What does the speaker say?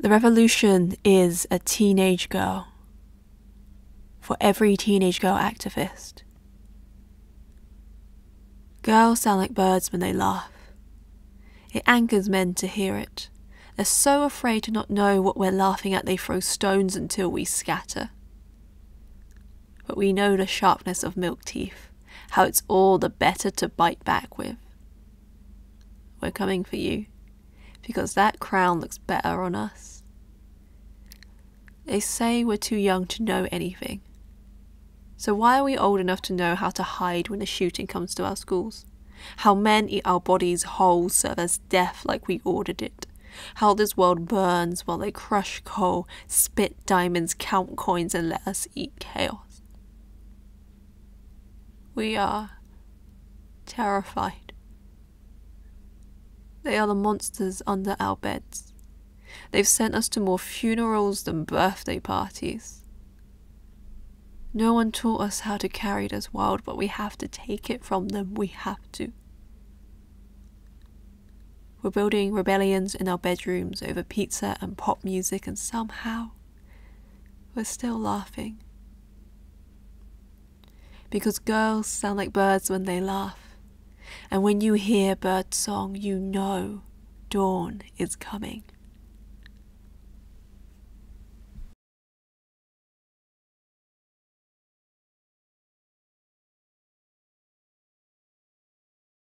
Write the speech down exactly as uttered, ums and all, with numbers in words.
The revolution is a teenage girl, for every teenage girl activist. Girls sound like birds when they laugh. It angers men to hear it. They're so afraid to not know what we're laughing at they throw stones until we scatter. But we know the sharpness of milk teeth, how it's all the better to bite back with. We're coming for you, because that crown looks better on us. They say we're too young to know anything. So why are we old enough to know how to hide when the shooting comes to our schools? How men eat our bodies whole, serve as death like we ordered it. How this world burns while they crush coal, spit diamonds, count coins and let us eat chaos. We are terrified. They are the monsters under our beds. They've sent us to more funerals than birthday parties. No one taught us how to carry this world, but we have to take it from them. We have to. We're building rebellions in our bedrooms over pizza and pop music, and somehow we're still laughing. Because girls sound like birds when they laugh. And when you hear bird song, you know dawn is coming.